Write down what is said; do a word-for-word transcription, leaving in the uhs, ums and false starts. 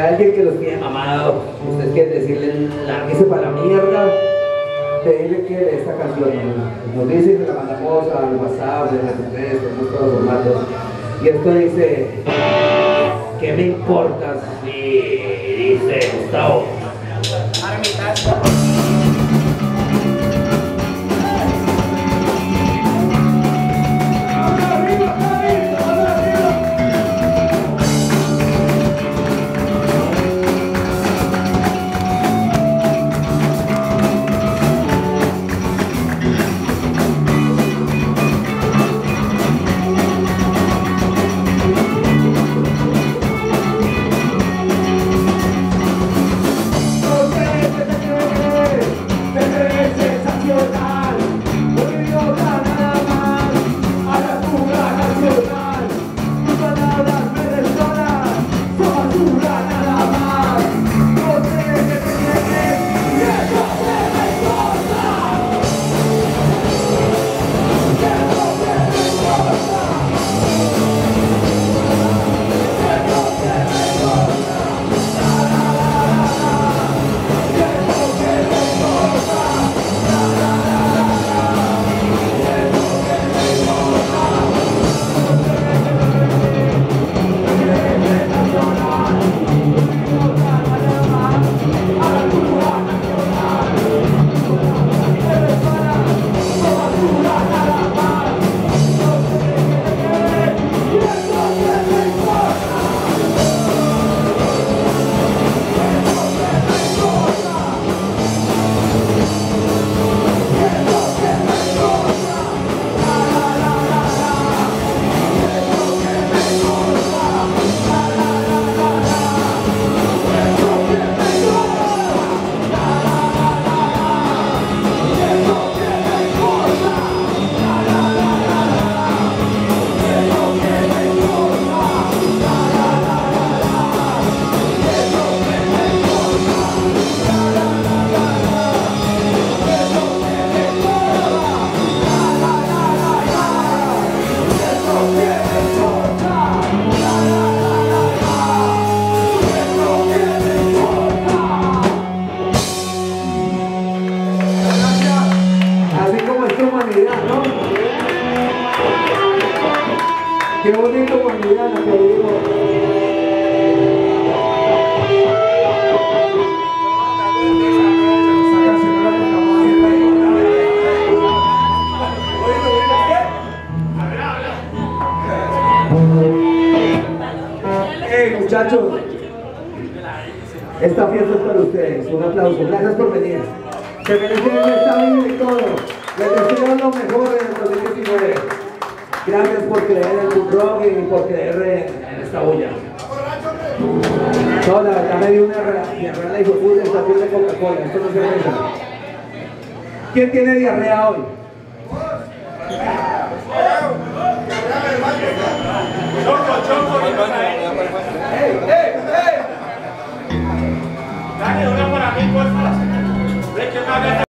a alguien que los tiene mamados, ustedes quieren decirle, lárguese para la mierda, pedirle que esta canción nos dicen que la mandamos al WhatsApp, en las redes, en todos los formatos. Y esto dice, ¿qué me importa si dice Gustavo? Qué bonito cuando ya la que digo. Hey, muchachos, esta fiesta es para ustedes. Un aplauso. Gracias por venir. Se merecen esta vida y todo. Les deseo lo mejor en el dos mil diecinueve. Gracias por creer en tu rock y por creer en esta bulla. No, la verdad me dio una diarrea de hijo de esta piel de Coca-Cola, esto no se deja. ¿Quién tiene diarrea hoy? ¡Ey, ey, ey! Dale una para mí, por favor.